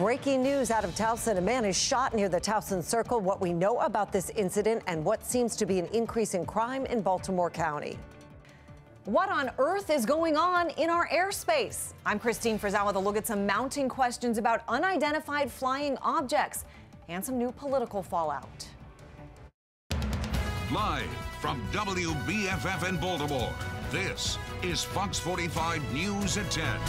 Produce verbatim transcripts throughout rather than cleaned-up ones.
Breaking news out of Towson. A man is shot near the Towson Circle. What we know about this incident and what seems to be an increase in crime in Baltimore County. What on earth is going on in our airspace? I'm Christine Frizzano with a look at some mounting questions about unidentified flying objects and some new political fallout. Live from W B F F in Baltimore, this is Fox forty-five News at ten.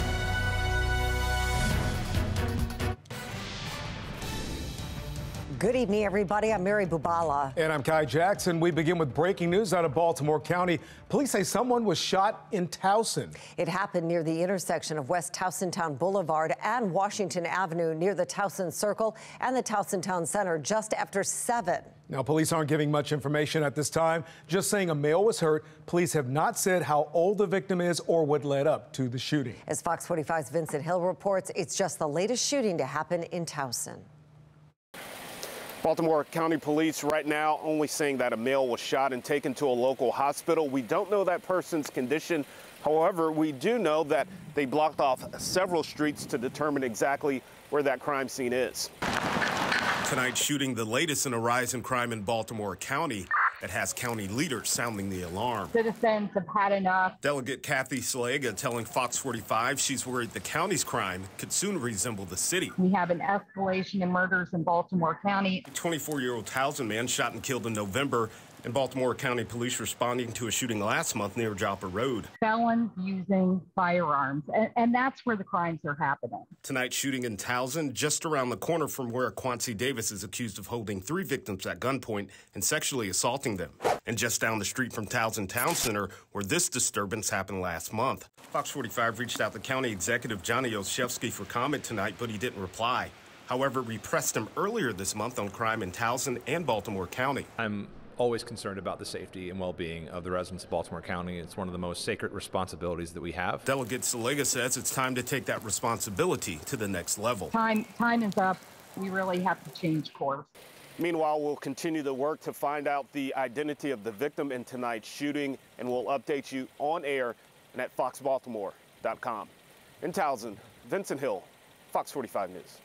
Good evening, everybody. I'm Mary Bubala. And I'm Kai Jackson. We begin with breaking news out of Baltimore County. Police say someone was shot in Towson. It happened near the intersection of West Towson Town Boulevard and Washington Avenue near the Towson Circle and the Towson Town Center just after seven. Now, police aren't giving much information at this time, just saying a male was hurt. Police have not said how old the victim is or what led up to the shooting. As Fox forty-five's Vincent Hill reports, it's just the latest shooting to happen in Towson. Baltimore County Police right now only saying that a male was shot and taken to a local hospital. We don't know that person's condition. However, we do know that they blocked off several streets to determine exactly where that crime scene is. Tonight's shooting, the latest in a rise in crime in Baltimore County that has county leaders sounding the alarm. Citizens have had enough. Delegate Kathy Szeliga telling Fox forty-five she's worried the county's crime could soon resemble the city. We have an escalation in murders in Baltimore County. A twenty-four-year-old Towson man shot and killed in November, and Baltimore County Police responding to a shooting last month near Joppa Road. Felons using firearms, and, and that's where the crimes are happening. Tonight's shooting in Towson, just around the corner from where Qwansi Davis is accused of holding three victims at gunpoint and sexually assaulting them. And just down the street from Towson Town Center, where this disturbance happened last month. Fox forty-five reached out to County Executive Johnny Olszewski for comment tonight, but he didn't reply. However, we pressed him earlier this month on crime in Towson and Baltimore County. I'm always concerned about the safety and well-being of the residents of Baltimore County. It's one of the most sacred responsibilities that we have. Delegate Szeliga says it's time to take that responsibility to the next level. Time, time is up. We really have to change course. Meanwhile, we'll continue to work to find out the identity of the victim in tonight's shooting, and we'll update you on air and at fox baltimore dot com. In Towson, Vincent Hill, Fox forty-five News.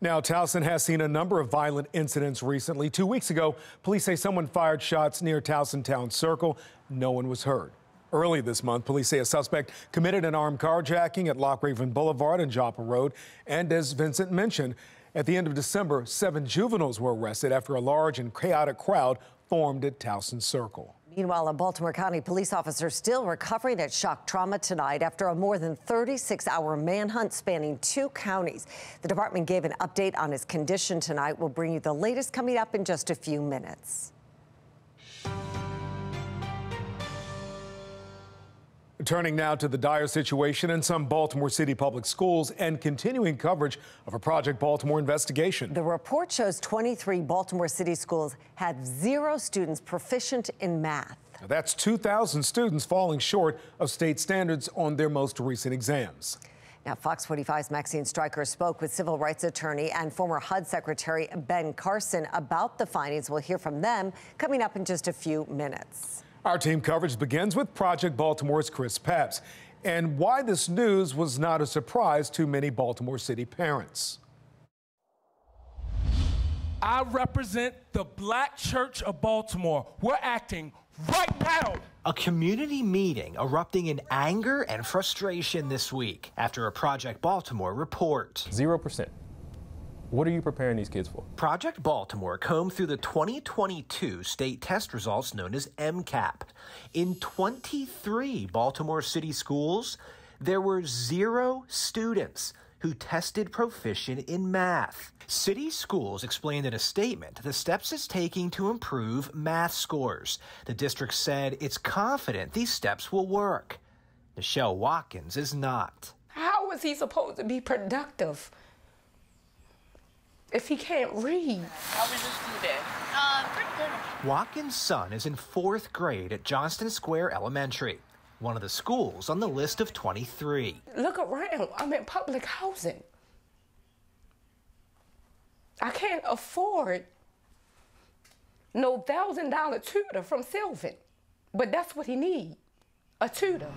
Now, Towson has seen a number of violent incidents recently. Two weeks ago, police say someone fired shots near Towson Town Circle. No one was hurt. Early this month, police say a suspect committed an armed carjacking at Lockraven Boulevard and Joppa Road. And as Vincent mentioned, at the end of December, seven juveniles were arrested after a large and chaotic crowd formed at Towson Circle. Meanwhile, a Baltimore County police officer still recovering at shock trauma tonight after a more than thirty-six hour manhunt spanning two counties. The department gave an update on his condition tonight. We'll bring you the latest coming up in just a few minutes. Turning now to the dire situation in some Baltimore City public schools and continuing coverage of a Project Baltimore investigation. The report shows twenty-three Baltimore City schools had zero students proficient in math. Now that's two thousand students falling short of state standards on their most recent exams. Now, Fox forty-five's Maxine Stryker spoke with civil rights attorney and former H U D Secretary Ben Carson about the findings. We'll hear from them coming up in just a few minutes. Our team coverage begins with Project Baltimore's Chris Papst and why this news was not a surprise to many Baltimore City parents. I represent the Black Church of Baltimore. We're acting right now. A community meeting erupting in anger and frustration this week after a Project Baltimore report. Zero percent. What are you preparing these kids for? Project Baltimore combed through the twenty twenty-two state test results known as M CAP. In twenty-three Baltimore City schools, there were zero students who tested proficient in math. City schools explained in a statement the steps it's taking to improve math scores. The district said it's confident these steps will work. Michelle Watkins is not. How is he supposed to be productive if he can't read? How was your student? Uh, pretty good. Watkins' son is in fourth grade at Johnston Square Elementary, one of the schools on the list of twenty-three. Look around. I'm in public housing. I can't afford no one thousand dollar tutor from Sylvan, but that's what he needs, a tutor.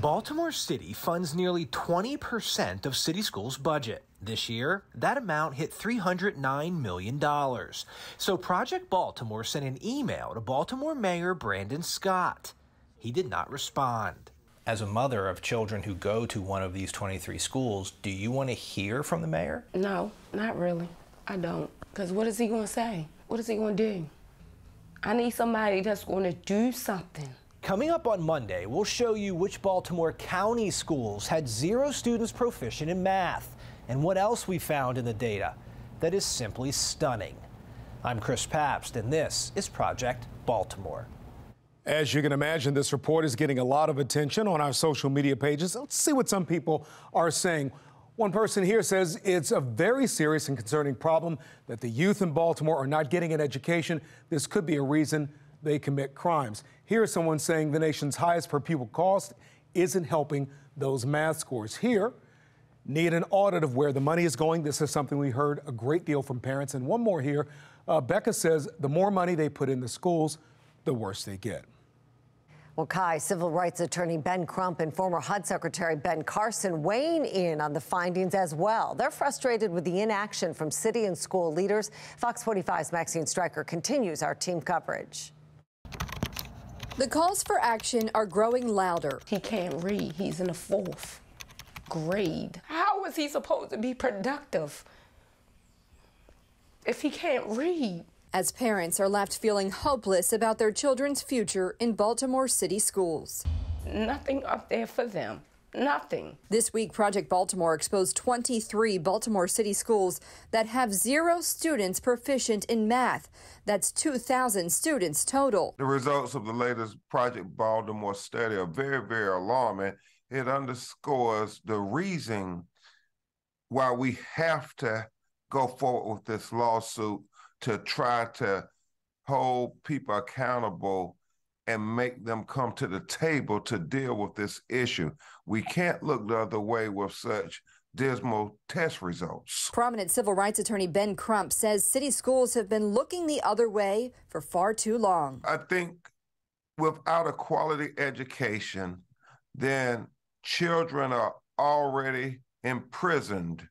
Baltimore City funds nearly twenty percent of city schools' budget. This year, that amount hit three hundred nine million dollars. So Project Baltimore sent an email to Baltimore Mayor Brandon Scott. He did not respond. As a mother of children who go to one of these twenty-three schools, do you want to hear from the mayor? No, not really. I don't. Because what is he going to say? What is he going to do? I need somebody that's going to do something. Coming up on Monday, we'll show you which Baltimore County schools had zero students proficient in math and what else we found in the data that is simply stunning. I'm Chris Papst, and this is Project Baltimore. As you can imagine, this report is getting a lot of attention on our social media pages. Let's see what some people are saying. One person here says it's a very serious and concerning problem that the youth in Baltimore are not getting an education. This could be a reason they commit crimes. Here is someone saying the nation's highest per pupil cost isn't helping those math scores. Here, need an audit of where the money is going. This is something we heard a great deal from parents. And one more here, uh, Becca says the more money they put in the schools, the worse they get. Well, Kai, civil rights attorney Ben Crump and former H U D Secretary Ben Carson weighing in on the findings as well. They're frustrated with the inaction from city and school leaders. Fox forty-five's Maxine Stryker continues our team coverage. The calls for action are growing louder. He can't read. He's in the fourth grade. How is he supposed to be productive if he can't read? As parents are left feeling hopeless about their children's future in Baltimore City schools. Nothing up there for them. Nothing. This week, Project Baltimore exposed twenty-three Baltimore City schools that have zero students proficient in math. That's two thousand students total. The results of the latest Project Baltimore study are very, very alarming. It underscores the reason why we have to go forward with this lawsuit, to try to hold people accountable and make them come to the table to deal with this issue. We can't look the other way with such dismal test results. Prominent civil rights attorney Ben Crump says city schools have been looking the other way for far too long. I think without a quality education, then children are already imprisoned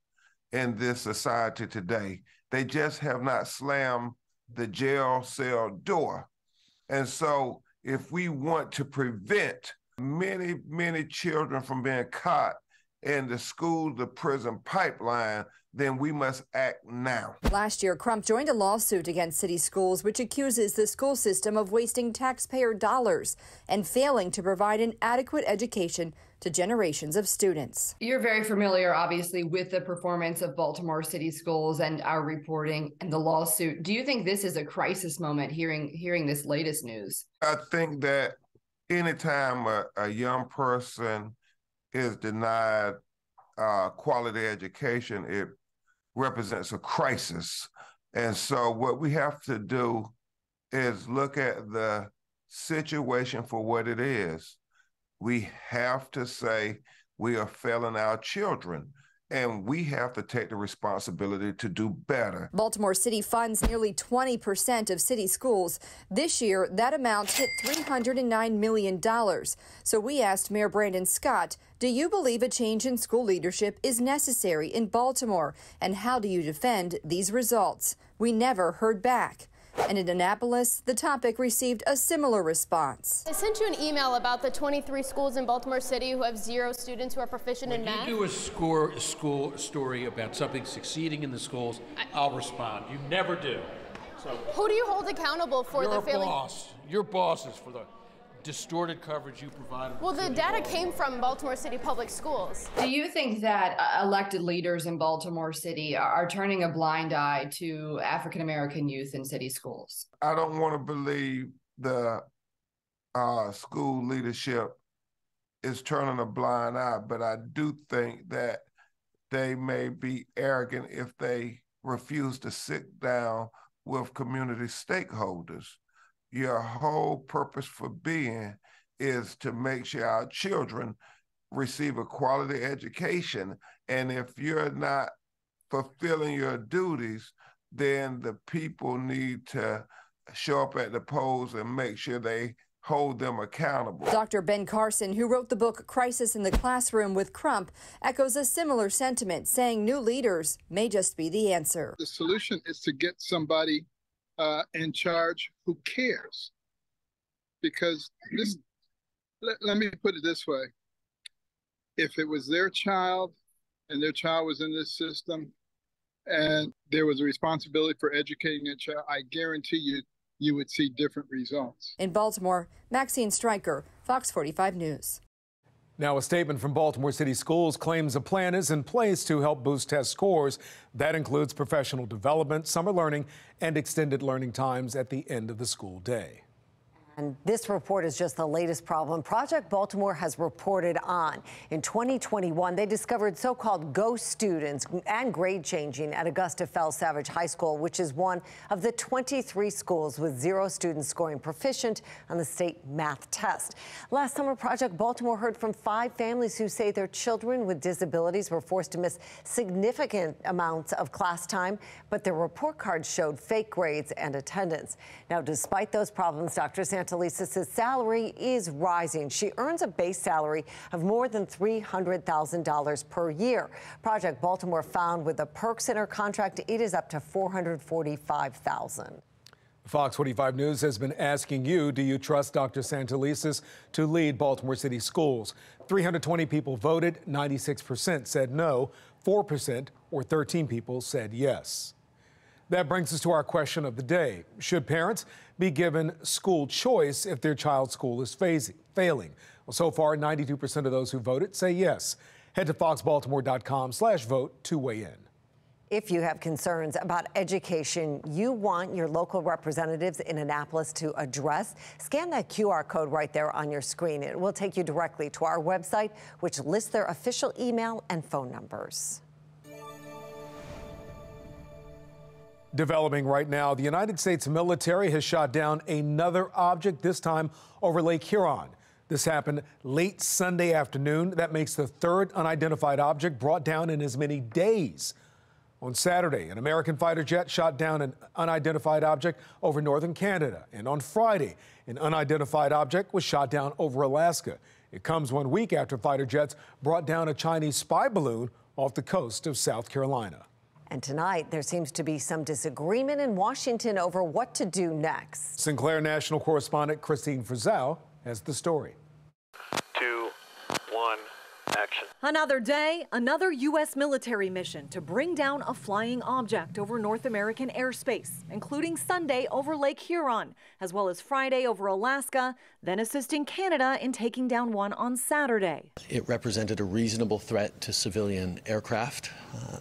in this society today. They just have not slammed the jail cell door. And so if we want to prevent many, many children from being caught in the school to prison pipeline, then we must act now. Last year, Crump joined a lawsuit against city schools, which accuses the school system of wasting taxpayer dollars and failing to provide an adequate education to generations of students. You're very familiar, obviously, with the performance of Baltimore City schools and our reporting and the lawsuit. Do you think this is a crisis moment, hearing hearing this latest news? I think that anytime a, a young person is denied uh, quality education, it represents a crisis. And so what we have to do is look at the situation for what it is. We have to say we are failing our children, and we have to take the responsibility to do better. Baltimore City funds nearly twenty percent of city schools. This year, that amount hit three hundred nine million dollars. So we asked Mayor Brandon Scott, do you believe a change in school leadership is necessary in Baltimore? And how do you defend these results? We never heard back. And in Annapolis, the topic received a similar response. I sent you an email about the twenty-three schools in Baltimore City who have zero students who are proficient in math. When you do a score, school story about something succeeding in the schools, I, I'll respond. You never do. So, who do you hold accountable for the failing? Your boss. Your boss is for the distorted coverage you provided. Well, the data came from Baltimore City Public Schools. Do you think that uh, elected leaders in Baltimore City are, are turning a blind eye to African-American youth in city schools? I don't want to believe the uh, school leadership is turning a blind eye, but I do think that they may be arrogant if they refuse to sit down with community stakeholders. Your whole purpose for being is to make sure our children receive a quality education. And if you're not fulfilling your duties, then the people need to show up at the polls and make sure they hold them accountable. Doctor Ben Carson, who wrote the book Crisis in the Classroom with Crump, echoes a similar sentiment, saying new leaders may just be the answer. The solution is to get somebody uh, in charge who cares. Because this, let, let me put it this way. If it was their child and their child was in this system and there was a responsibility for educating that child, I guarantee you, you would see different results. In Baltimore, Maxine Stryker, Fox forty-five News. Now, a statement from Baltimore City Schools claims a plan is in place to help boost test scores. That includes professional development, summer learning, and extended learning times at the end of the school day. And this report is just the latest problem Project Baltimore has reported on. In twenty twenty-one, they discovered so-called ghost students and grade changing at Augusta Fell Savage High School, which is one of the twenty-three schools with zero students scoring proficient on the state math test. Last summer, Project Baltimore heard from five families who say their children with disabilities were forced to miss significant amounts of class time, but their report cards showed fake grades and attendance. Now, despite those problems, Doctor Santelises Santelises' salary is rising. She earns a base salary of more than three hundred thousand dollars per year. Project Baltimore found with the perks in her contract, it is up to four hundred forty-five thousand dollars. Fox forty-five News has been asking you, do you trust Doctor Santelises to lead Baltimore City Schools? three hundred twenty people voted, ninety-six percent said no, four percent or thirteen people said yes. That brings us to our question of the day. Should parents be given school choice if their child's school is failing? Well, so far, ninety-two percent of those who voted say yes. Head to fox baltimore dot com slash vote to weigh in. If you have concerns about education you want your local representatives in Annapolis to address, scan that Q R code right there on your screen. It will take you directly to our website, which lists their official email and phone numbers. Developing right now, the United States military has shot down another object, this time over Lake Huron. This happened late Sunday afternoon. That makes the third unidentified object brought down in as many days. On Saturday, an American fighter jet shot down an unidentified object over northern Canada. And on Friday, an unidentified object was shot down over Alaska. It comes one week after fighter jets brought down a Chinese spy balloon off the coast of South Carolina. And tonight, there seems to be some disagreement in Washington over what to do next. Sinclair national correspondent Christine Frizzano has the story. Two, one, action. Another day, another U S military mission to bring down a flying object over North American airspace, including Sunday over Lake Huron, as well as Friday over Alaska, then assisting Canada in taking down one on Saturday. It represented a reasonable threat to civilian aircraft. Uh,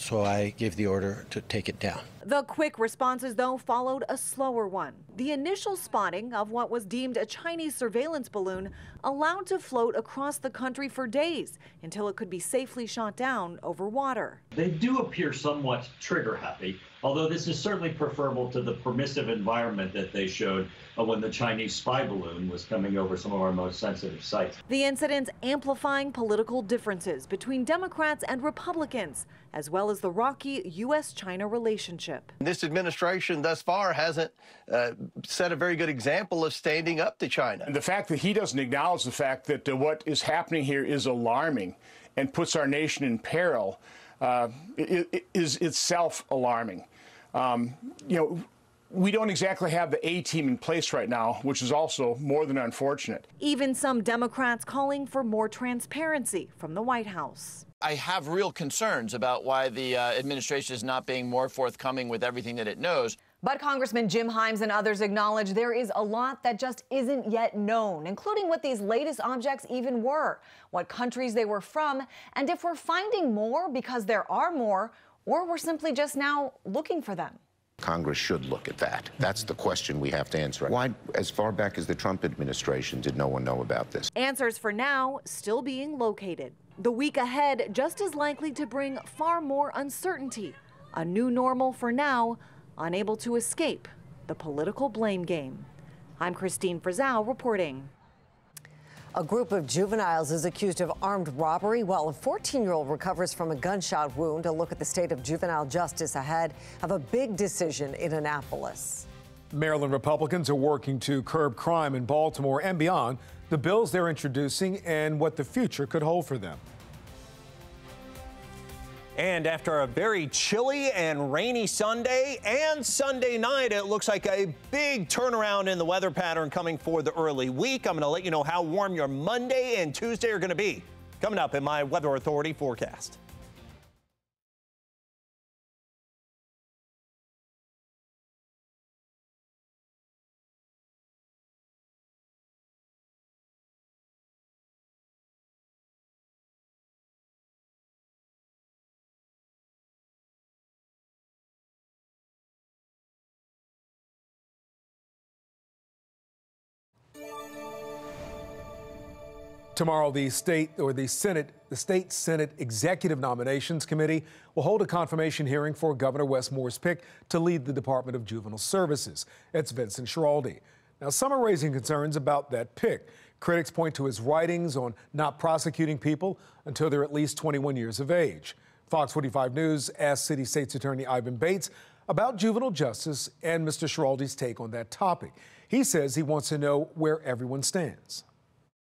So I gave the order to take it down. The quick responses, though, followed a slower one. The initial spotting of what was deemed a Chinese surveillance balloon allowed to float across the country for days until it could be safely shot down over water. They do appear somewhat trigger happy, although this is certainly preferable to the permissive environment that they showed when the Chinese spy balloon was coming over some of our most sensitive sites. The incidents amplifying political differences between Democrats and Republicans, as well as the rocky U S China relationship. This administration thus far hasn't uh, set a very good example of standing up to China. And the fact that he doesn't acknowledge the fact that uh, what is happening here is alarming and puts our nation in peril uh, is itself alarming. Um, you know, we don't exactly have the A-team in place right now, which is also more than unfortunate. Even some Democrats calling for more transparency from the White House. I have real concerns about why the uh, administration is not being more forthcoming with everything that it knows. But Congressman Jim Himes and others acknowledge there is a lot that just isn't yet known, including what these latest objects even were, what countries they were from, and if we're finding more because there are more, or we're simply just now looking for them. Congress should look at that. That's the question we have to answer. Why, as far back as the Trump administration, did no one know about this? Answers for now still being located. The week ahead just as likely to bring far more uncertainty. A new normal for now, unable to escape the political blame game. I'm Christine Frizzano reporting. A group of juveniles is accused of armed robbery while a fourteen-year-old recovers from a gunshot wound. A look at the state of juvenile justice ahead of a big decision in Annapolis. Maryland Republicans are working to curb crime in Baltimore and beyond, the bills they're introducing and what the future could hold for them. And after a very chilly and rainy Sunday and Sunday night, it looks like a big turnaround in the weather pattern coming for the early week. I'm going to let you know how warm your Monday and Tuesday are going to be coming up in my Weather Authority forecast. Tomorrow, the state or the Senate, the State Senate Executive Nominations Committee will hold a confirmation hearing for Governor Wes Moore's pick to lead the Department of Juvenile Services. It's Vincent Schiraldi. Now, some are raising concerns about that pick. Critics point to his writings on not prosecuting people until they're at least twenty-one years of age. Fox forty-five News asked City State's Attorney Ivan Bates about juvenile justice and Mister Schiraldi's take on that topic. He says he wants to know where everyone stands.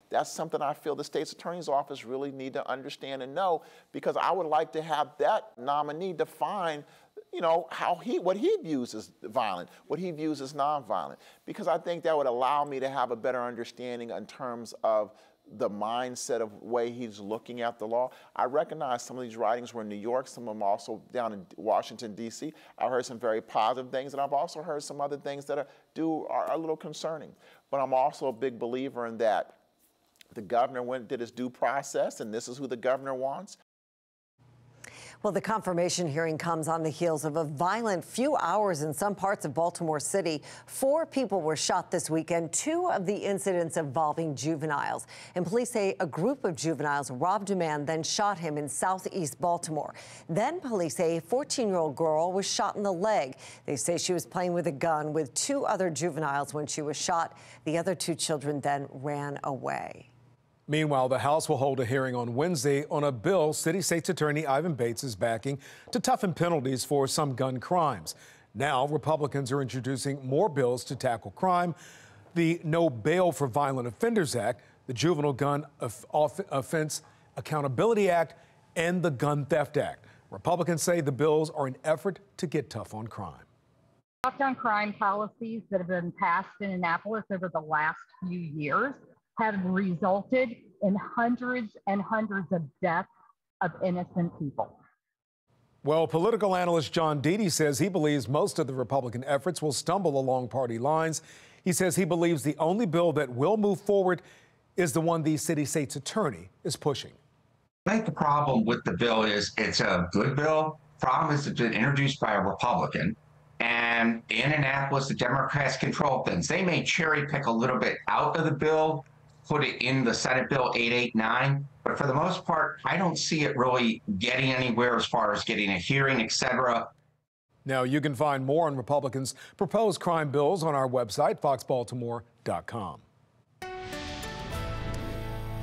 That's something I feel the state's attorney's office really need to understand and know, because I would like to have that nominee define, you know, how he, what he views as violent, what he views as nonviolent, because I think that would allow me to have a better understanding in terms of the mindset of way he's looking at the law. I recognize some of these writings were in New York, some of them also down in Washington, D C I heard some very positive things, and I've also heard some other things that are, do, are a little concerning. But I'm also a big believer in that the governor went, did his due process, and this is who the governor wants. Well, the confirmation hearing comes on the heels of a violent few hours in some parts of Baltimore City. Four people were shot this weekend, two of the incidents involving juveniles. And police say a group of juveniles robbed a man, then shot him in southeast Baltimore. Then police say a fourteen-year-old girl was shot in the leg. They say she was playing with a gun with two other juveniles when she was shot. The other two children then ran away. Meanwhile, the House will hold a hearing on Wednesday on a bill City State's Attorney Ivan Bates is backing to toughen penalties for some gun crimes. Now, Republicans are introducing more bills to tackle crime, the No Bail for Violent Offenders Act, the Juvenile Gun Offense Accountability Act, and the Gun Theft Act. Republicans say the bills are an effort to get tough on crime. Tough on crime policies that have been passed in Annapolis over the last few years have resulted in hundreds and hundreds of deaths of innocent people. Well, political analyst John Deedy says he believes most of the Republican efforts will stumble along party lines. He says he believes the only bill that will move forward is the one the city state's attorney is pushing. I think the problem with the bill is it's a good bill. The problem is it's been introduced by a Republican. And in Annapolis, the Democrats control things. They may cherry pick a little bit out of the bill, put it in the Senate Bill eight eighty-nine, but for the most part, I don't see it really getting anywhere as far as getting a hearing, et cetera. Now, you can find more on Republicans' proposed crime bills on our website, fox baltimore dot com.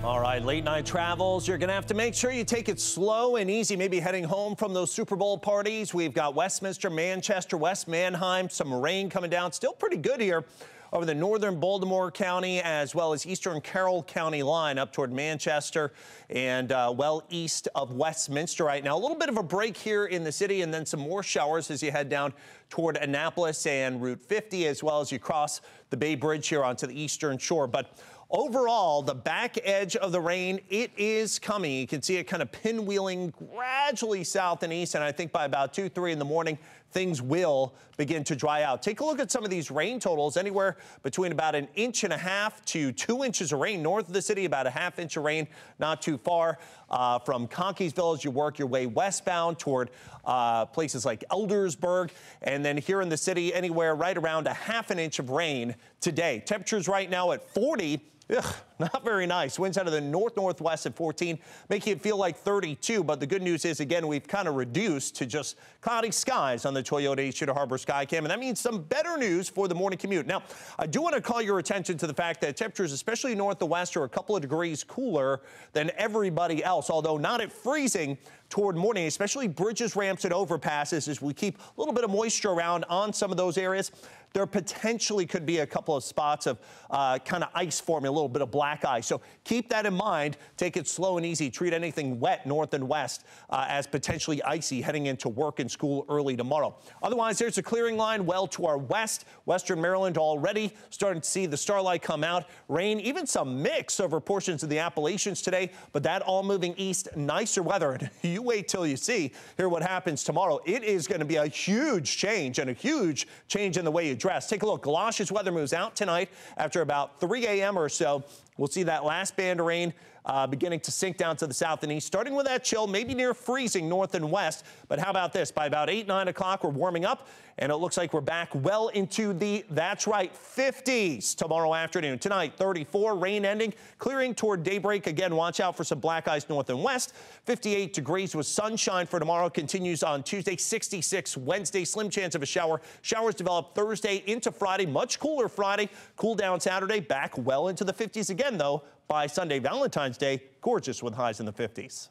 All right, late night travels, you're going to have to make sure you take it slow and easy, maybe heading home from those Super Bowl parties. We've got Westminster, Manchester, West Manheim, some rain coming down. Still pretty good here over the northern Baltimore County as well as eastern Carroll County line up toward Manchester and uh, well east of Westminster right now. A little bit of a break here in the city and then some more showers as you head down toward Annapolis and Route fifty as well as you cross the Bay Bridge here onto the eastern shore. But overall, the back edge of the rain, it is coming. You can see it kind of pinwheeling gradually south and east, and I think by about two, three in the morning, things will begin to dry out. Take a look at some of these rain totals, anywhere between about an inch and a half to two inches of rain. North of the city, about a half inch of rain, not too far uh, from Conkiesville as you work your way westbound toward uh, places like Eldersburg. And then here in the city, anywhere right around a half an inch of rain today. Temperatures right now at forty. Ugh, not very nice. Winds out of the north-northwest at fourteen, making it feel like thirty-two. But the good news is, again, we've kind of reduced to just cloudy skies on the Toyota East Shore Harbor Skycam. And that means some better news for the morning commute. Now, I do want to call your attention to the fact that temperatures, especially north of west, are a couple of degrees cooler than everybody else, although not at freezing toward morning, especially bridges, ramps, and overpasses as we keep a little bit of moisture around on some of those areas. there potentially could be a couple of spots of uh, kind of ice forming, a little bit of black ice. So keep that in mind. Take it slow and easy. Treat anything wet north and west uh, as potentially icy heading into work and school early tomorrow. Otherwise, there's a clearing line well to our west. Western Maryland already starting to see the starlight come out. Rain, even some mix over portions of the Appalachians today, but that all moving east. Nicer weather. And you wait till you see hear what happens tomorrow. It is going to be a huge change and a huge change in the way you dress. Take a look. Galoshes weather moves out tonight after about three A M or so. We'll see that last band of rain uh, beginning to sink down to the south and east, starting with that chill, maybe near freezing north and west. But how about this? By about eight, nine o'clock, we're warming up, and it looks like we're back well into the, that's right, fifties tomorrow afternoon. Tonight, thirty-four, rain ending, clearing toward daybreak. Again, watch out for some black ice north and west. fifty-eight degrees with sunshine for tomorrow. Continues on Tuesday, sixty-six Wednesday. Slim chance of a shower. Showers develop Thursday into Friday. Much cooler Friday. Cool down Saturday. Back well into the fifties again, though, by Sunday, Valentine's Day, gorgeous with highs in the fifties.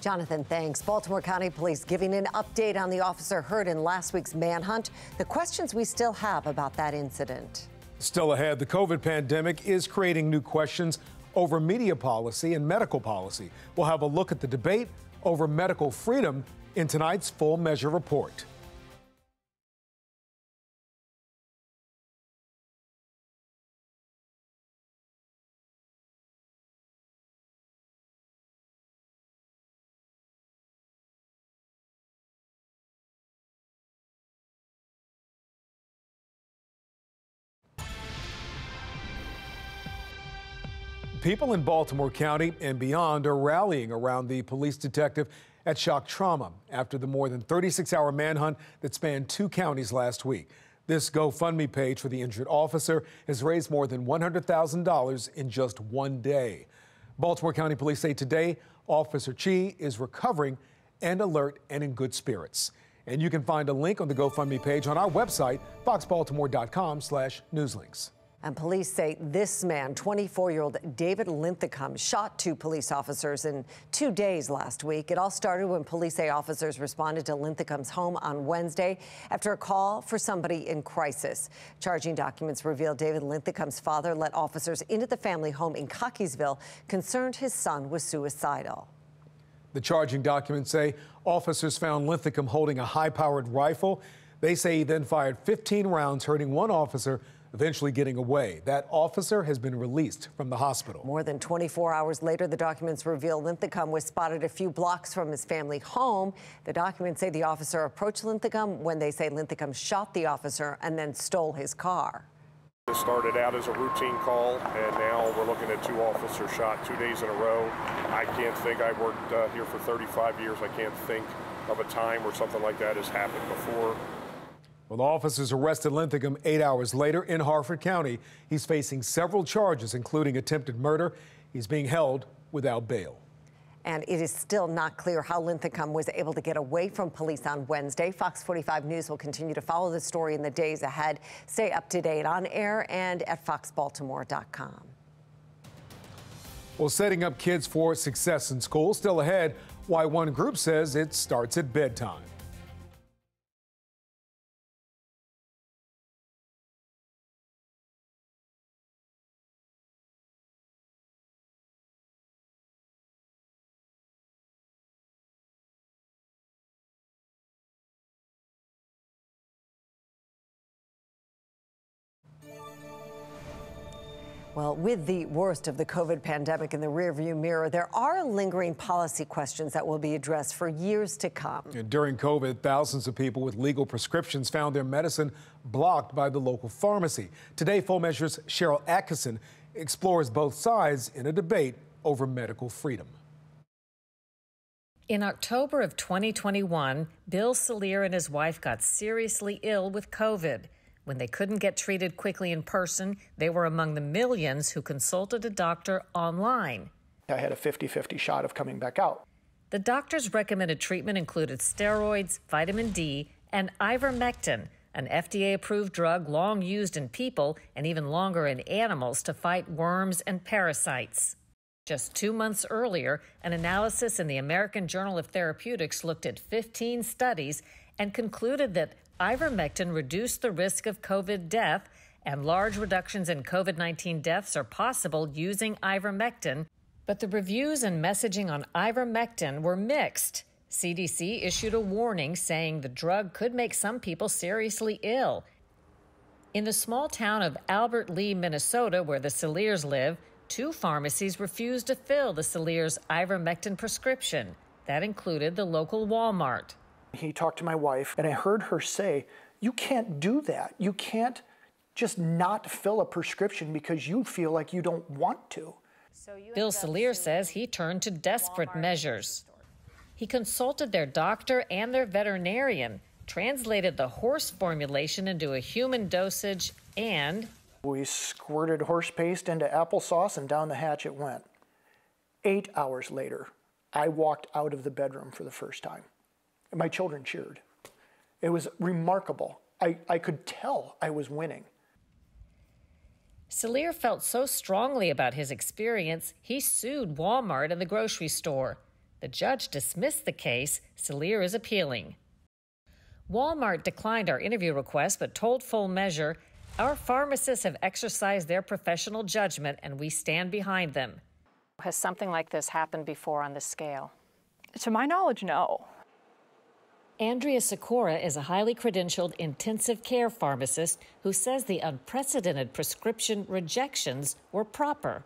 Jonathan, thanks. Baltimore County Police giving an update on the officer heard in last week's manhunt. The questions we still have about that incident. Still ahead, the COVID pandemic is creating new questions over media policy and medical policy. We'll have a look at the debate over medical freedom in tonight's Full Measure Report. People in Baltimore County and beyond are rallying around the police detective at shock trauma after the more than thirty-six hour manhunt that spanned two counties last week. This GoFundMe page for the injured officer has raised more than one hundred thousand dollars in just one day. Baltimore County Police say today, Officer Chi is recovering and alert and in good spirits. And you can find a link on the GoFundMe page on our website, fox baltimore dot com slash newslinks. And police say this man, twenty-four-year-old David Linthicum, shot two police officers in two days last week. It all started when police say officers responded to Linthicum's home on Wednesday after a call for somebody in crisis. Charging documents reveal David Linthicum's father let officers into the family home in Cockeysville, concerned his son was suicidal. The charging documents say officers found Linthicum holding a high-powered rifle. They say he then fired fifteen rounds, hurting one officer, eventually getting away. That officer has been released from the hospital. More than twenty-four hours later, the documents reveal Linthicum was spotted a few blocks from his family home. The documents say the officer approached Linthicum when they say Linthicum shot the officer and then stole his car. This started out as a routine call, and now we're looking at two officers shot two days in a row. I can't think, I worked uh, here for thirty-five years, I can't think of a time where something like that has happened before. Well, the officers arrested Linthicum eight hours later in Harford County. He's facing several charges, including attempted murder. He's being held without bail. And it is still not clear how Linthicum was able to get away from police on Wednesday. Fox forty-five News will continue to follow the story in the days ahead. Stay up to date on air and at fox baltimore dot com. Well, setting up kids for success in school still ahead. Why one group says it starts at bedtime. Well, with the worst of the COVID pandemic in the rearview mirror, there are lingering policy questions that will be addressed for years to come. During COVID, thousands of people with legal prescriptions found their medicine blocked by the local pharmacy. Today, Full Measure's Cheryl Atkinson explores both sides in a debate over medical freedom. In October of twenty twenty-one, Bill Salier and his wife got seriously ill with COVID. When they couldn't get treated quickly in person, they were among the millions who consulted a doctor online. I had a fifty fifty shot of coming back out. The doctor's recommended treatment included steroids, vitamin D, and ivermectin, an F D A-approved drug long used in people and even longer in animals to fight worms and parasites. Just two months earlier, an analysis in the American Journal of Therapeutics looked at fifteen studies and concluded that ivermectin reduced the risk of COVID death, and large reductions in COVID nineteen deaths are possible using ivermectin. But the reviews and messaging on ivermectin were mixed. C D C issued a warning saying the drug could make some people seriously ill. In the small town of Albert Lee, Minnesota, where the Saliers live, two pharmacies refused to fill the Saliers' ivermectin prescription. That included the local Walmart. He talked to my wife, and I heard her say, "You can't do that. You can't just not fill a prescription because you feel like you don't want to." So Bill Salier says he turned to desperate Walmart measures. He consulted their doctor and their veterinarian, translated the horse formulation into a human dosage, and we squirted horse paste into applesauce, and down the hatch it went. Eight hours later, I walked out of the bedroom for the first time. And my children cheered. It was remarkable. I, I could tell I was winning. Salier felt so strongly about his experience, he sued Walmart and the grocery store. The judge dismissed the case. Salier is appealing. Walmart declined our interview request but told Full Measure, "Our pharmacists have exercised their professional judgment, and we stand behind them." Has something like this happened before on this scale? To my knowledge, no. Andrea Sikora is a highly credentialed intensive care pharmacist who says the unprecedented prescription rejections were proper.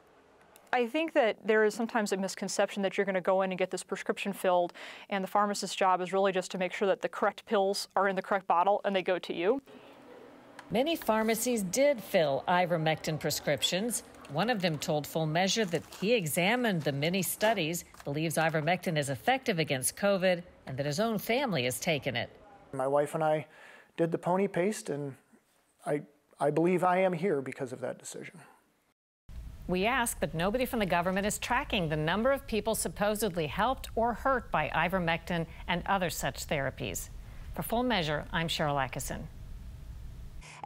I think that there is sometimes a misconception that you're going to go in and get this prescription filled, and the pharmacist's job is really just to make sure that the correct pills are in the correct bottle and they go to you. Many pharmacies did fill ivermectin prescriptions. One of them told Full Measure that he examined the many studies, believes ivermectin is effective against COVID, and that his own family has taken it. My wife and I did the pony paste, and I, I believe I am here because of that decision. We asked, but nobody from the government is tracking the number of people supposedly helped or hurt by ivermectin and other such therapies. For Full Measure, I'm Cheryl Atkinson.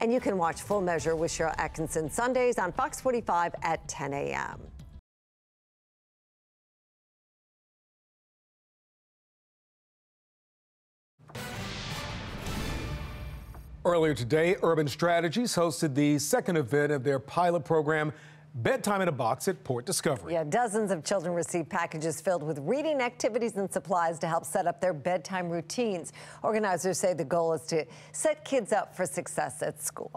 And you can watch Full Measure with Cheryl Atkinson Sundays on Fox forty-five at ten a m Earlier today, Urban Strategies hosted the second event of their pilot program, Bedtime in a Box at Port Discovery. Yeah, dozens of children received packages filled with reading activities and supplies to help set up their bedtime routines. Organizers say the goal is to set kids up for success at school.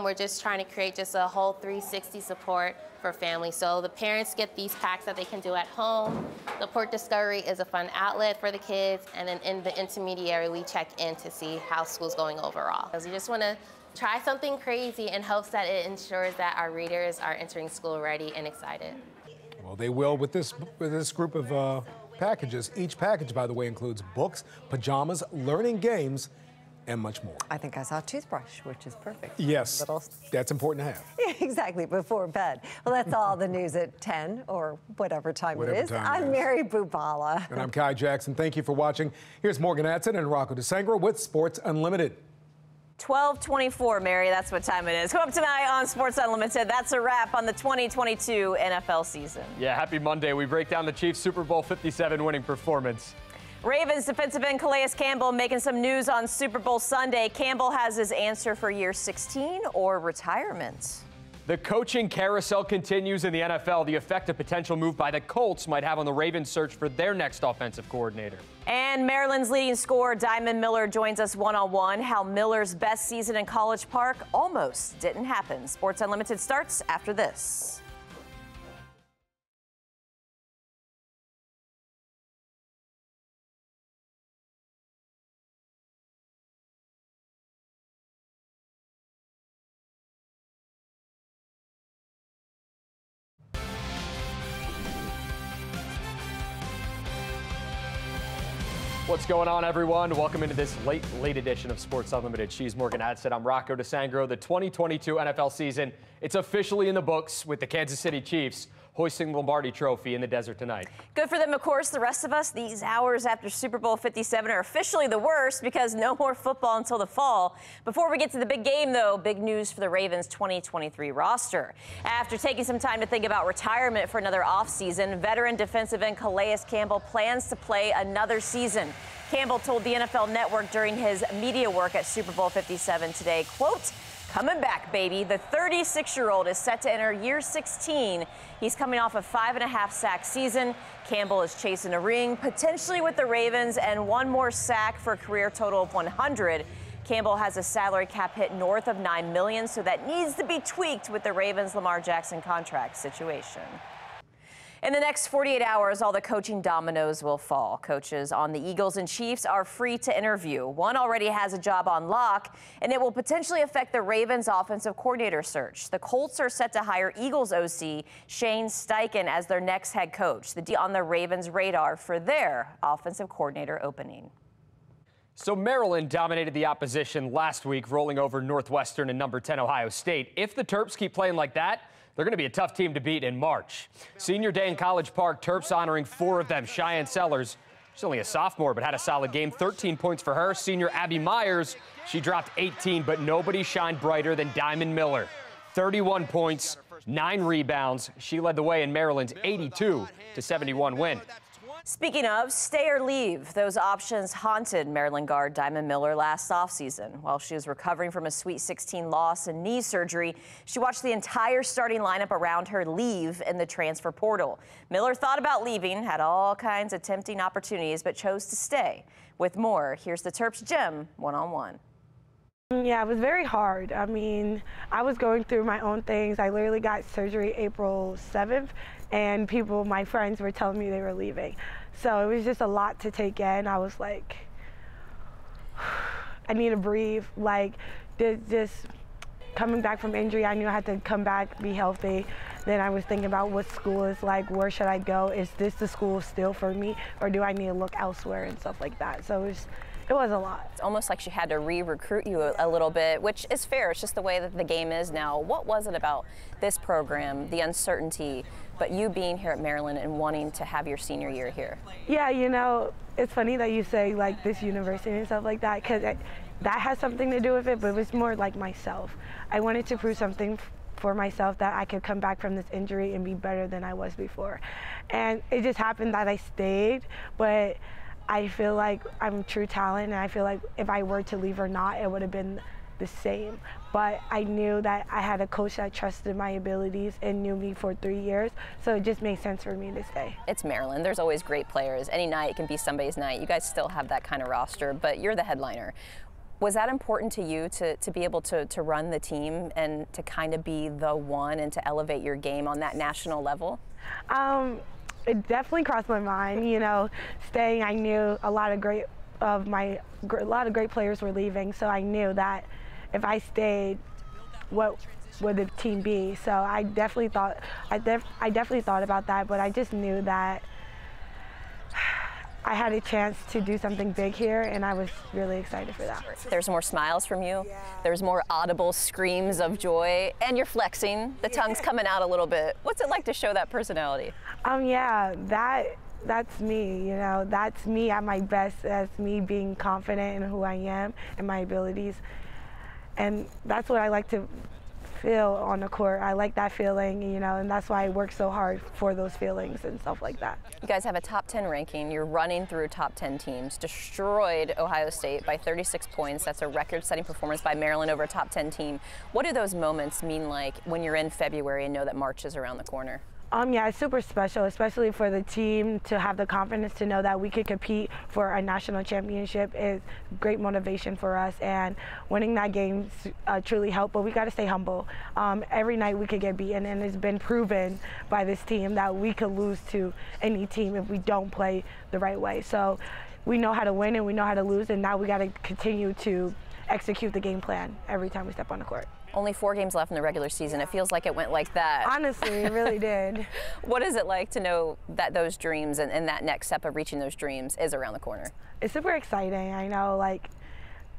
We're just trying to create just a whole three sixty support for families. So the parents get these packs that they can do at home. The Port Discovery is a fun outlet for the kids. And then in the intermediary, we check in to see how school's going overall. Because we just want to try something crazy in hopes that it ensures that our readers are entering school ready and excited. Well, they will with this, with this group of uh, packages. Each package, by the way, includes books, pajamas, learning games, and much more. I think I saw a toothbrush, which is perfect. Yes, little... that's important to have. Yeah, exactly, before bed. Well, that's all the news at ten or whatever time whatever it is. Time I'm it is. Mary Bubala. And I'm Kai Jackson. Thank you for watching. Here's Morgan Adsit and Rocco DeSangro with Sports Unlimited. twelve twenty-four, Mary, that's what time it is. Who up tonight on Sports Unlimited? That's a wrap on the twenty twenty-two N F L season. Yeah, happy Monday. We break down the Chiefs' Super Bowl fifty-seven winning performance. Ravens defensive end Calais Campbell making some news on Super Bowl Sunday. Campbell has his answer for year sixteen or retirement. The coaching carousel continues in the N F L. The effect a potential move by the Colts might have on the Ravens' search for their next offensive coordinator. And Maryland's leading scorer, Diamond Miller, joins us one-on-one. How Miller's best season in College Park almost didn't happen. Sports Unlimited starts after this. What's going on, everyone? Welcome into this late, late edition of Sports Unlimited. She's Morgan Adsit. I'm Rocco DeSangro. The twenty twenty-two N F L season, it's officially in the books with the Kansas City Chiefs hoisting the Lombardi Trophy in the desert tonight. Good for them, of course. The rest of us, these hours after Super Bowl fifty-seven are officially the worst because no more football until the fall. Before we get to the big game, though, big news for the Ravens' twenty twenty-three roster. After taking some time to think about retirement for another offseason, veteran defensive end Calais Campbell plans to play another season. Campbell told the N F L Network during his media work at Super Bowl fifty-seven today, quote, "Coming back, baby." The thirty-six-year-old is set to enter year sixteen. He's coming off a five-and-a-half sack season. Campbell is chasing a ring, potentially with the Ravens, and one more sack for a career total of one hundred. Campbell has a salary cap hit north of nine million dollars, so that needs to be tweaked with the Ravens' Lamar Jackson contract situation. In the next forty-eight hours, all the coaching dominoes will fall. Coaches on the Eagles and Chiefs are free to interview. One already has a job on lock, and it will potentially affect the Ravens' offensive coordinator search. The Colts are set to hire Eagles O C Shane Steichen as their next head coach, the D on the Ravens' radar for their offensive coordinator opening. So Maryland dominated the opposition last week, rolling over Northwestern and number ten Ohio State. If the Terps keep playing like that, they're going to be a tough team to beat in March. Senior day in College Park, Terps honoring four of them. Cheyenne Sellers, she's only a sophomore, but had a solid game. thirteen points for her. Senior Abby Myers, she dropped eighteen, but nobody shined brighter than Diamond Miller. thirty-one points, nine rebounds. She led the way in Maryland's eighty-two to seventy-one win. Speaking of, stay or leave, those options haunted Maryland guard Diamond Miller last offseason. While she was recovering from a Sweet sixteen loss and knee surgery, she watched the entire starting lineup around her leave in the transfer portal. Miller thought about leaving, had all kinds of tempting opportunities, but chose to stay. With more, here's the Terps Gym one-on-one. Yeah, it was very hard. I mean, I was going through my own things. I literally got surgery April seventh, and people, my friends, were telling me they were leaving. So it was just a lot to take in. I was like, I need to breathe. Like, just coming back from injury, I knew I had to come back, be healthy. Then I was thinking about what school is like, where should I go? Is this the school still for me, or do I need to look elsewhere and stuff like that? So it was, it was a lot. It's almost like she had to re-recruit you a, a little bit, which is fair. It's just the way that the game is now. What was it about this program, the uncertainty, but you being here at Maryland and wanting to have your senior year here? Yeah, you know, it's funny that you say like this university and stuff like that, because that has something to do with it, but it was more like myself. I wanted to prove something for myself that I could come back from this injury and be better than I was before. And it just happened that I stayed, but I feel like I'm true talent, and I feel like if I were to leave or not, it would have been the same. But I knew that I had a coach that trusted my abilities and knew me for three years, so it just made sense for me to stay. It's Maryland. There's always great players. Any night can be somebody's night. You guys still have that kind of roster, but you're the headliner. Was that important to you to, to be able to, to run the team and to kind of be the one and to elevate your game on that national level? Um, It definitely crossed my mind, you know, staying. I knew a lot of great of my a lot of great players were leaving, so I knew that if I stayed, what would the team be? So I definitely thought, I, def, I definitely thought about that, but I just knew that I had a chance to do something big here, and I was really excited for that. There's more smiles from you. Yeah. There's more audible screams of joy, and you're flexing. The yeah. tongue's coming out a little bit. What's it like to show that personality? Um, yeah, that that's me. You know, that's me at my best. That's me being confident in who I am and my abilities, and that's what I like to feel on the court. I like that feeling, you know, and that's why I work so hard for those feelings and stuff like that. You guys have a top ten ranking. You're running through top ten teams. Destroyed Ohio State by thirty-six points. That's a record-setting performance by Maryland over a top ten team. What do those moments mean like when you're in February and know that March is around the corner? Um, yeah, it's super special, especially for the team to have the confidence to know that we could compete for a national championship is great motivation for us, and winning that game uh, truly helped, but we got to stay humble. Um, every night we could get beaten, and it's been proven by this team that we could lose to any team if we don't play the right way. So we know how to win and we know how to lose, and now we got to continue to execute the game plan every time we step on the court. Only four games left in the regular season. It feels like it went like that. Honestly, it really did. What is it like to know that those dreams and, and that next step of reaching those dreams is around the corner? It's super exciting. I know, like,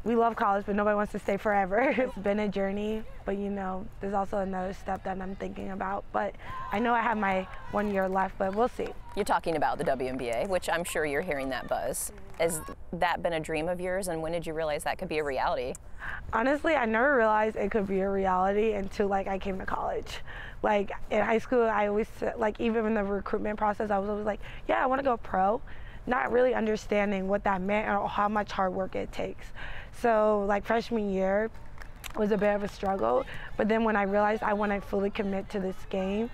we love college, but nobody wants to stay forever. It's been a journey, but you know, there's also another step that I'm thinking about. But I know I have my one year left, but we'll see. You're talking about the W N B A, which I'm sure you're hearing that buzz. Has that been a dream of yours, and when did you realize that could be a reality? Honestly, I never realized it could be a reality until like I came to college. Like in high school, I always, like even in the recruitment process, I was always like, yeah, I want to go pro. Not really understanding what that meant or how much hard work it takes. So like freshman year was a bit of a struggle, but then when I realized I want to fully commit to this game,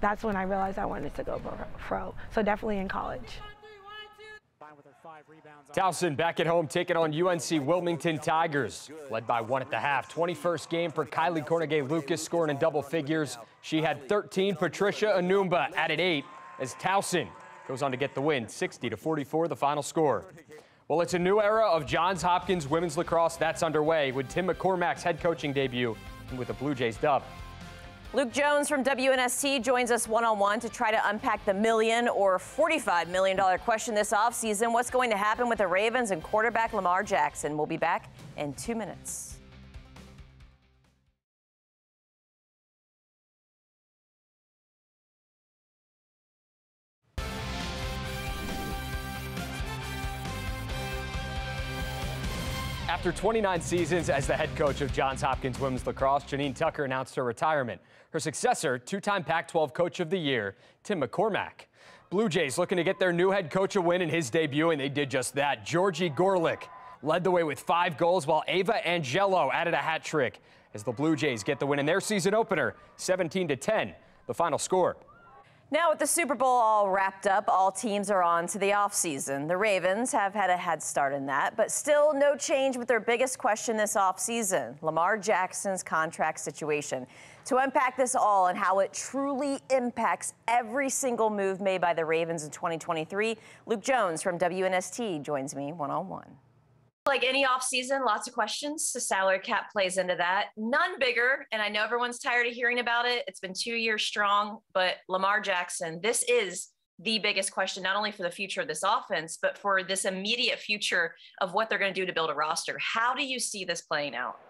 that's when I realized I wanted to go pro. So definitely in college. Towson back at home taking on U N C Wilmington Tigers, led by one at the half. twenty-first game for Kylie Cornegay-Lucas, scoring in double figures. She had thirteen. Patricia Anumba added eight as Towson goes on to get the win, sixty to forty-four, the final score. Well, it's a new era of Johns Hopkins women's lacrosse that's underway with Tim McCormack's head coaching debut and with the Blue Jays dub. Luke Jones from W N S T joins us one-on-one to try to unpack the million or forty-five million dollars question this offseason. What's going to happen with the Ravens and quarterback Lamar Jackson? We'll be back in two minutes. After twenty-nine seasons as the head coach of Johns Hopkins women's lacrosse, Janine Tucker announced her retirement. Her successor, two-time Pac twelve Coach of the Year, Tim McCormack. Blue Jays looking to get their new head coach a win in his debut, and they did just that. Georgie Gorlick led the way with five goals, while Ava Angelou added a hat trick as the Blue Jays get the win in their season opener, seventeen to ten, the final score. Now with the Super Bowl all wrapped up, all teams are on to the offseason. The Ravens have had a head start in that, but still no change with their biggest question this offseason, Lamar Jackson's contract situation. To unpack this all and how it truly impacts every single move made by the Ravens in twenty twenty-three, Luke Jones from W N S T joins me one-on-one. Like any offseason, lots of questions. The salary cap plays into that. None bigger, and I know everyone's tired of hearing about it. It's been two years strong, but Lamar Jackson, this is the biggest question, not only for the future of this offense, but for this immediate future of what they're going to do to build a roster. How do you see this playing out?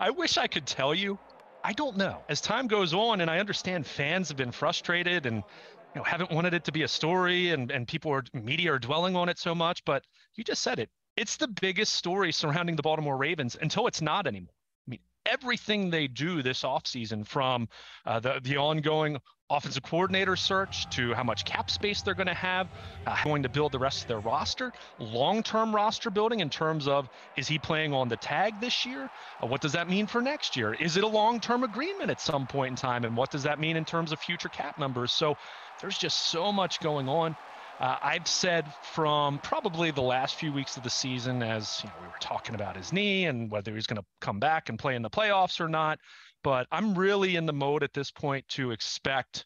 I wish I could tell you. I don't know. As time goes on, and I understand fans have been frustrated and you know, haven't wanted it to be a story, and, and people are, media are dwelling on it so much, but you just said it. It's the biggest story surrounding the Baltimore Ravens until it's not anymore. I mean, everything they do this offseason, from uh, the, the ongoing offensive coordinator search to how much cap space they're going to have, uh, going to build the rest of their roster, long-term roster building in terms of, is he playing on the tag this year? Uh, what does that mean for next year? Is it a long-term agreement at some point in time? And what does that mean in terms of future cap numbers? So there's just so much going on. Uh, I've said from probably the last few weeks of the season, as you know, we were talking about his knee and whether he's going to come back and play in the playoffs or not, but I'm really in the mode at this point to expect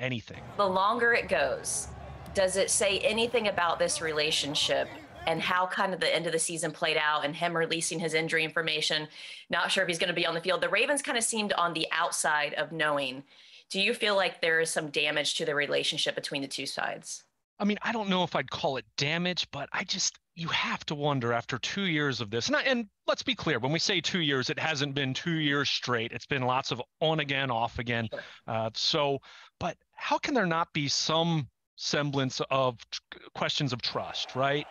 anything. The longer it goes, does it say anything about this relationship and how kind of the end of the season played out and him releasing his injury information? Not sure if he's going to be on the field. The Ravens kind of seemed on the outside of knowing. Do you feel like there is some damage to the relationship between the two sides? I mean, I don't know if I'd call it damage, but I just, you have to wonder after two years of this. And, I, and let's be clear, when we say two years, it hasn't been two years straight. It's been lots of on again, off again. Sure. Uh, so, but how can there not be some semblance of tr- questions of trust, right?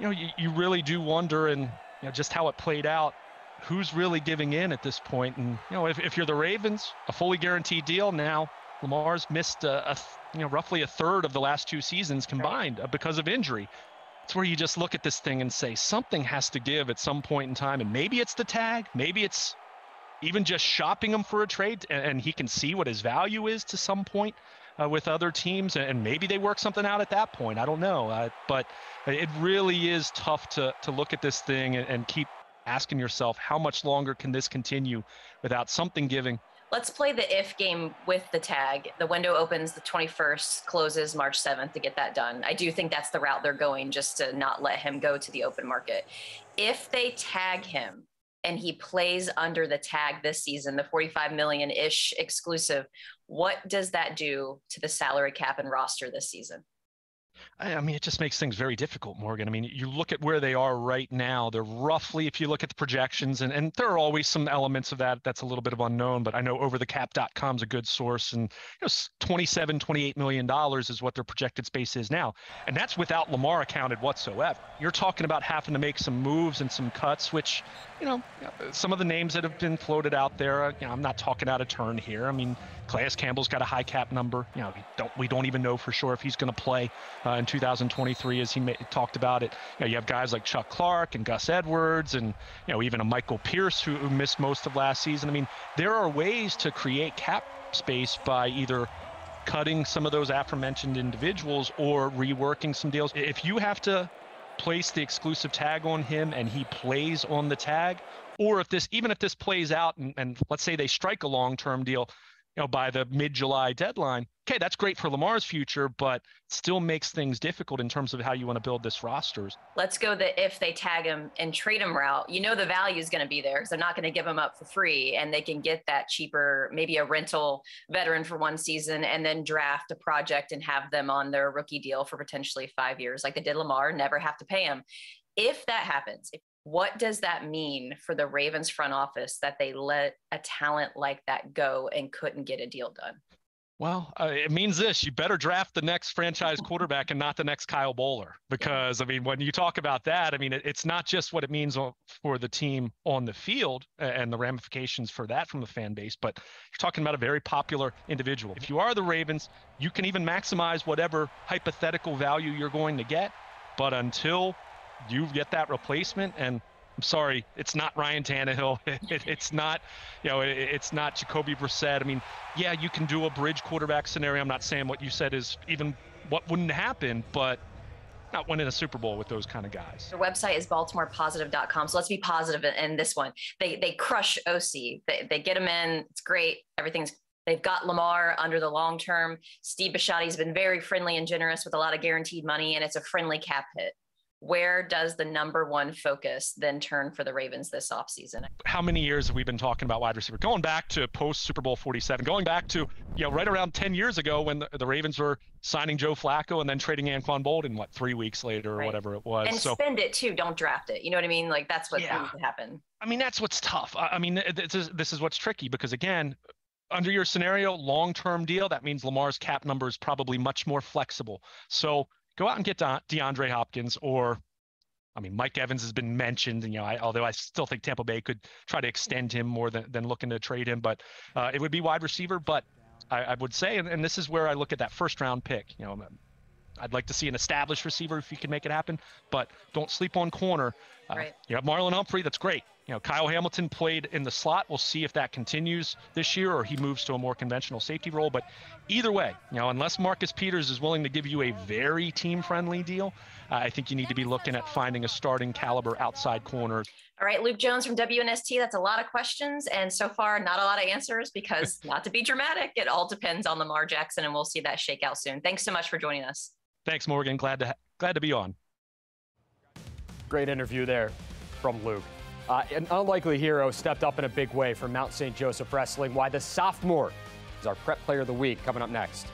You know, you, you really do wonder, and you know, just how it played out. Who's really giving in at this point? And, you know, if, if you're the Ravens, a fully guaranteed deal now. Lamar's missed a, a you know, roughly a third of the last two seasons combined because of injury. It's where you just look at this thing and say something has to give at some point in time. And maybe it's the tag, maybe it's even just shopping him for a trade, and, and he can see what his value is to some point uh, with other teams. And maybe they work something out at that point. I don't know. Uh, but it really is tough to, to look at this thing and, and keep asking yourself, how much longer can this continue without something giving? Let's play the if game with the tag. The window opens the twenty-first, closes March seventh to get that done. I do think that's the route they're going, just to not let him go to the open market. If they tag him and he plays under the tag this season, the forty-five million-ish exclusive, what does that do to the salary cap and roster this season? I mean, it just makes things very difficult, Morgan. I mean, you look at where they are right now. They're roughly, if you look at the projections, and, and there are always some elements of that that's a little bit of unknown, but I know over the cap dot com is a good source, and you know, twenty-seven, twenty-eight million dollars is what their projected space is now. And that's without Lamar accounted whatsoever. You're talking about having to make some moves and some cuts, which, you know, some of the names that have been floated out there, you know, I'm not talking out of turn here. I mean, Calais Campbell's got a high cap number. You know, we don't, we don't even know for sure if he's going to play uh, in two thousand twenty-three, as he ma- talked about it. You know, you have guys like Chuck Clark and Gus Edwards, and you know, even a Michael Pierce who, who missed most of last season. I mean, there are ways to create cap space by either cutting some of those aforementioned individuals or reworking some deals. If you have to place the exclusive tag on him and he plays on the tag, or if this, even if this plays out and, and let's say they strike a long-term deal, you know, by the mid-July deadline, okay, that's great for Lamar's future, but still makes things difficult in terms of how you want to build this roster. Let's go the if they tag him and trade him route. You know the value is going to be there because they're not going to give him up for free, and they can get that cheaper, maybe a rental veteran for one season, and then draft a project and have them on their rookie deal for potentially five years, like they did Lamar, never have to pay him. If that happens, if what does that mean for the Ravens front office that they let a talent like that go and couldn't get a deal done? Well, uh, it means this. You better draft the next franchise quarterback and not the next Kyle Bowler, because, I mean, when you talk about that, I mean, it, it's not just what it means on, for the team on the field and the ramifications for that from the fan base, but you're talking about a very popular individual. If you are the Ravens, you can even maximize whatever hypothetical value you're going to get, but until you get that replacement, and I'm sorry, it's not Ryan Tannehill. It, it, it's not, you know, it, it's not Jacoby Brissett. I mean, yeah, you can do a bridge quarterback scenario. I'm not saying what you said is even what wouldn't happen, but not winning a Super Bowl with those kind of guys. Their website is baltimore positive dot com. So let's be positive in this one. They they crush O C. They they get him in. It's great. Everything's. They've got Lamar under the long term. Steve Bisciotti's been very friendly and generous with a lot of guaranteed money, and it's a friendly cap hit. Where does the number one focus then turn for the Ravens this offseason? How many years have we been talking about wide receiver? Going back to post-Super Bowl forty-seven, going back to, you know, right around ten years ago when the, the Ravens were signing Joe Flacco and then trading Anquan Boldin, what, three weeks later or right. whatever it was. And so, spend it too, don't draft it. You know what I mean? Like, that's what yeah. needs to happen. I mean, that's what's tough. I, I mean, this is, this is what's tricky because, again, under your scenario, long-term deal, that means Lamar's cap number is probably much more flexible. So, go out and get DeAndre Hopkins, or, I mean, Mike Evans has been mentioned, and, you know, I, although I still think Tampa Bay could try to extend him more than, than looking to trade him, but uh, it would be wide receiver. But I, I would say, and, and this is where I look at that first round pick, you know, I'd like to see an established receiver if you can make it happen, but don't sleep on corner. Uh, right. You have Marlon Humphrey, that's great. You know, Kyle Hamilton played in the slot. We'll see if that continues this year or he moves to a more conventional safety role. But either way, you know, unless Marcus Peters is willing to give you a very team-friendly deal, uh, I think you need to be looking at finding a starting caliber outside corner. All right, Luke Jones from W N S T, that's a lot of questions. And so far, not a lot of answers because, not to be dramatic, it all depends on Lamar Jackson, and we'll see that shake out soon. Thanks so much for joining us. Thanks, Morgan. Glad to, ha- glad to be on. Great interview there from Luke. Uh, an unlikely hero stepped up in a big way for Mount Saint Joseph Wrestling. Why the sophomore is our Prep Player of the Week, coming up next.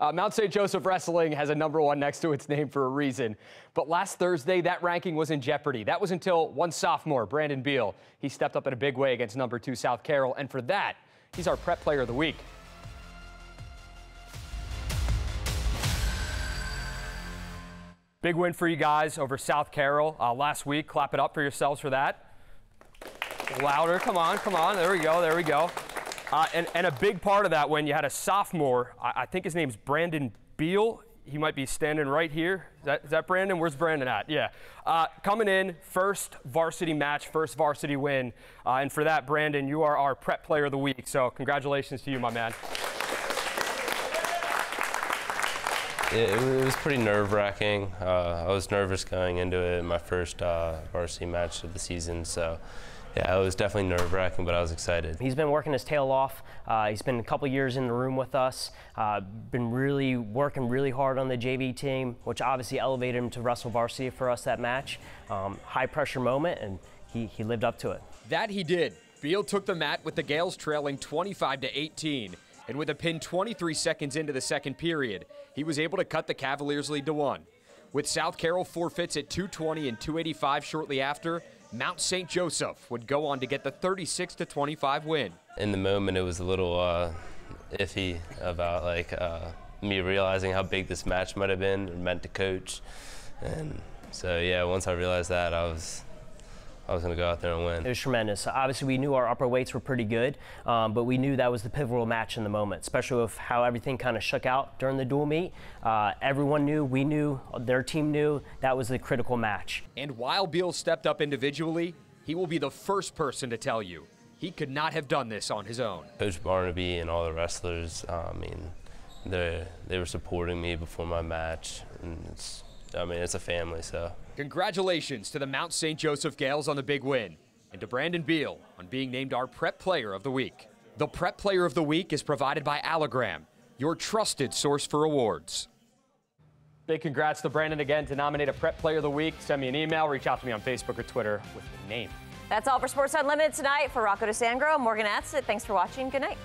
Uh, Mount Saint Joseph Wrestling has a number one next to its name for a reason. But last Thursday, that ranking was in jeopardy. That was until one sophomore, Brandon Beal. He stepped up in a big way against number two South Carroll. And for that, he's our Prep Player of the Week. Big win for you guys over South Carroll uh, last week. Clap it up for yourselves for that. Louder. Come on. Come on. There we go. There we go. Uh, and, and a big part of that win, you had a sophomore. I, I think his name's Brandon Beal. He might be standing right here. Is that, is that Brandon? Where's Brandon at? Yeah. Uh, coming in, first varsity match, first varsity win. Uh, and for that, Brandon, you are our Prep Player of the Week. So congratulations to you, my man. It was pretty nerve-wracking. Uh, I was nervous going into it in my first uh, varsity match of the season, so yeah, it was definitely nerve-wracking, but I was excited. He's been working his tail off. Uh, he's been a couple years in the room with us, uh, been really working really hard on the J V team, which obviously elevated him to wrestle varsity for us that match. Um, high-pressure moment, and he, he lived up to it. That he did. Beal took the mat with the Gales trailing twenty-five to eighteen. and with a pin twenty-three seconds into the second period, he was able to cut the Cavaliers' lead to one. With South Carroll forfeits at two twenty and two eighty-five shortly after, Mount Saint Joseph would go on to get the thirty-six to twenty-five win. In the moment, it was a little uh, iffy about like uh, me realizing how big this match might have been or meant to coach, and so yeah, once I realized that, I was I was going to go out there and win. It was tremendous. Obviously, we knew our upper weights were pretty good, um, but we knew that was the pivotal match in the moment, especially with how everything kind of shook out during the dual meet. Uh, everyone knew, we knew, their team knew that was the critical match. And while Beal stepped up individually, he will be the first person to tell you he could not have done this on his own. Coach Barnaby and all the wrestlers, uh, I mean, they they were supporting me before my match, and it's, I mean, it's a family, so. Congratulations to the Mount Saint Joseph Gales on the big win, and to Brandon Beal on being named our Prep Player of the Week. The Prep Player of the Week is provided by Allegram, your trusted source for awards. Big congrats to Brandon again. To nominate a Prep Player of the Week, send me an email, reach out to me on Facebook or Twitter with the name. That's all for Sports Unlimited tonight. For Rocco DeSangro, Morgan Adsit, thanks for watching. Good night.